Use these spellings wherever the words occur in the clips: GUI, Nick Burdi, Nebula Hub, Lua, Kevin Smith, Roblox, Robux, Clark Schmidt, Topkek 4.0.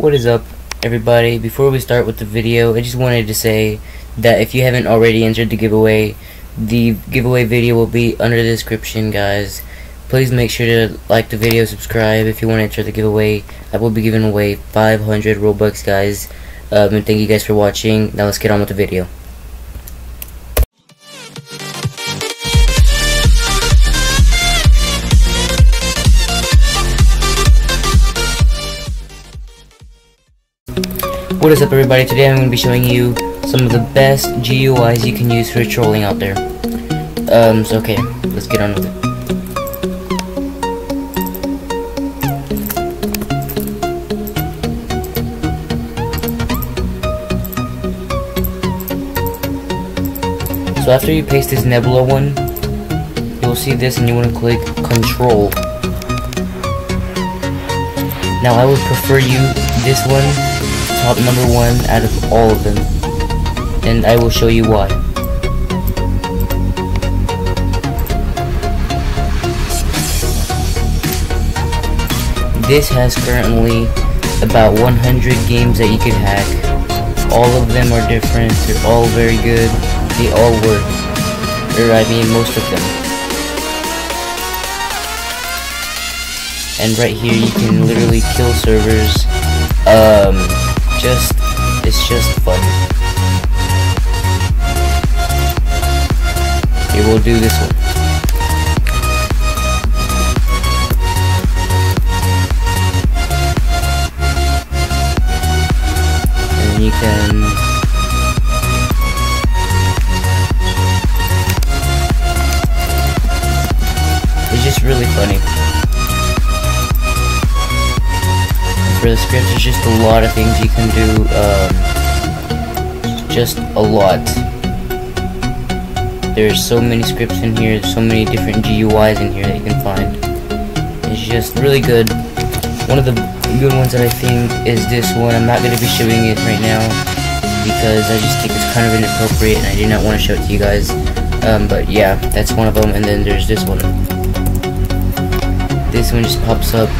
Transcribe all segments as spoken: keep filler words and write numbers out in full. What is up, everybody? Before we start with the video, I just wanted to say that if you haven't already entered the giveaway, the giveaway video will be under the description, guys. Please make sure to like the video, subscribe if you want to enter the giveaway. I will be giving away five hundred Robux, guys. Um, and thank you guys for watching. Now let's get on with the video. What is up, everybody? Today I'm going to be showing you some of the best G U Is you can use for trolling out there. Um, so okay, let's get on with it. So after you paste this Nebula one, you'll see this and you want to click Control. Now I would prefer you this one, top number one out of all of them, and I will show you why. This has currently about one hundred games that you could hack. All of them are different, they're all very good, they all work, or I mean most of them. And right here you can literally kill servers. um, Just, it's just fun. Okay, we'll do this one. And you can... It's just really funny. For the script, there's just a lot of things you can do, um, just a lot. There's so many scripts in here, so many different G U Is in here that you can find. It's just really good. One of the good ones that I think is this one. I'm not going to be showing it right now because I just think it's kind of inappropriate and I do not want to show it to you guys. Um, but yeah, that's one of them. And then there's this one. This one just pops up.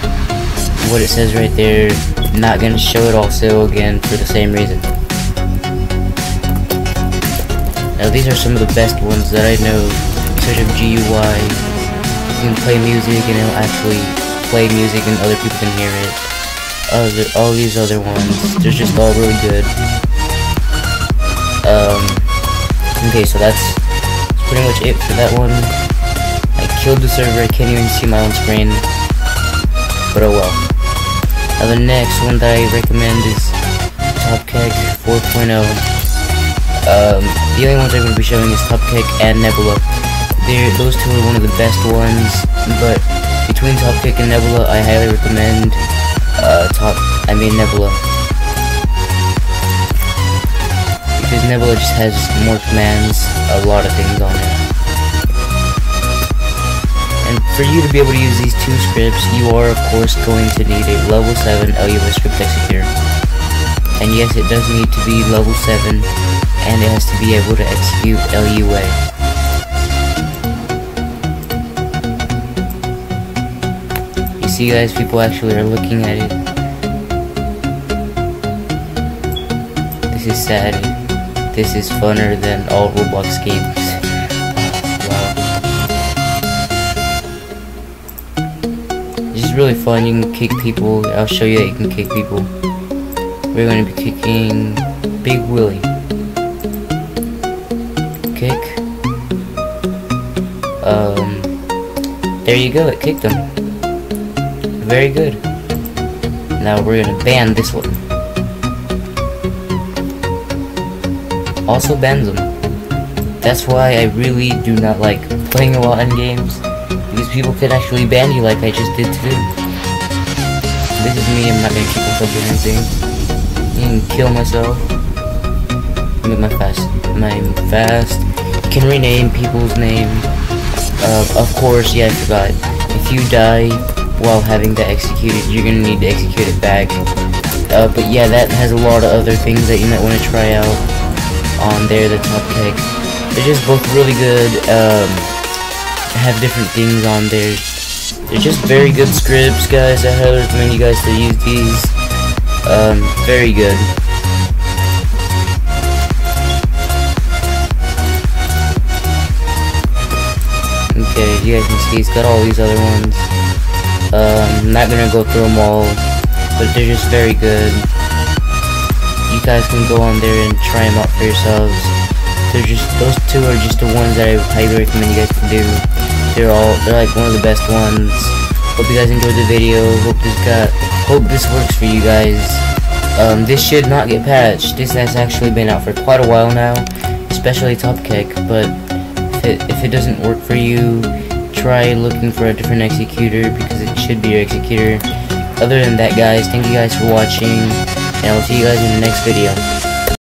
What it says right there, not gonna show it also again for the same reason. Now these are some of the best ones that I know in terms of G U I. You can play music and it'll actually play music and other people can hear it. Other, all these other ones, they're just all really good. Um, okay, so that's pretty much it for that one. I killed the server, I can't even see my own screen, but oh well. Now the next one that I recommend is Topkek four point oh. Um, the only ones I'm going to be showing is Topkek and Nebula. They're, those two are one of the best ones, but between Topkek and Nebula, I highly recommend uh, Top. I mean Nebula, because Nebula just has more commands, a lot of things on it. And for you to be able to use these two scripts, you are of course going to need a level seven Lua script executor. And yes, it does need to be level seven, and it has to be able to execute Lua. You see, guys, people actually are looking at it. This is sad. This is funner than all Roblox games. Really fun. You can kick people. I'll show you that you can kick people. We're going to be kicking Big Willy. Kick. Um. There you go. It kicked him. Very good. Now we're going to ban this one. Also bans them. That's why I really do not like playing a lot in games. Because people could actually ban you like I just did today. This is me, I'm not gonna keep myself doing anything. You can kill myself. Look at my fast. My fast. You can rename people's name. Uh, of course, yeah, I forgot. If you die while having that executed, you're gonna need to execute it back. Uh, but yeah, that has a lot of other things that you might want to try out on there, the Topkek. They're just both really good. Um, have different things on there. They're just very good scripts, guys. I highly recommend you guys to use these. Um, very good. Okay, as you guys can see, it's got all these other ones. Um, I'm not gonna go through them all, but they're just very good. You guys can go on there and try them out for yourselves. They're just, those two are just the ones that I highly recommend you guys to do. They're all, they're like one of the best ones. Hope you guys enjoyed the video. Hope this got, hope this works for you guys. Um, this should not get patched. This has actually been out for quite a while now, especially Topkek, but if it, if it doesn't work for you, try looking for a different executor, because it should be your executor. Other than that, guys, thank you guys for watching, and I'll see you guys in the next video.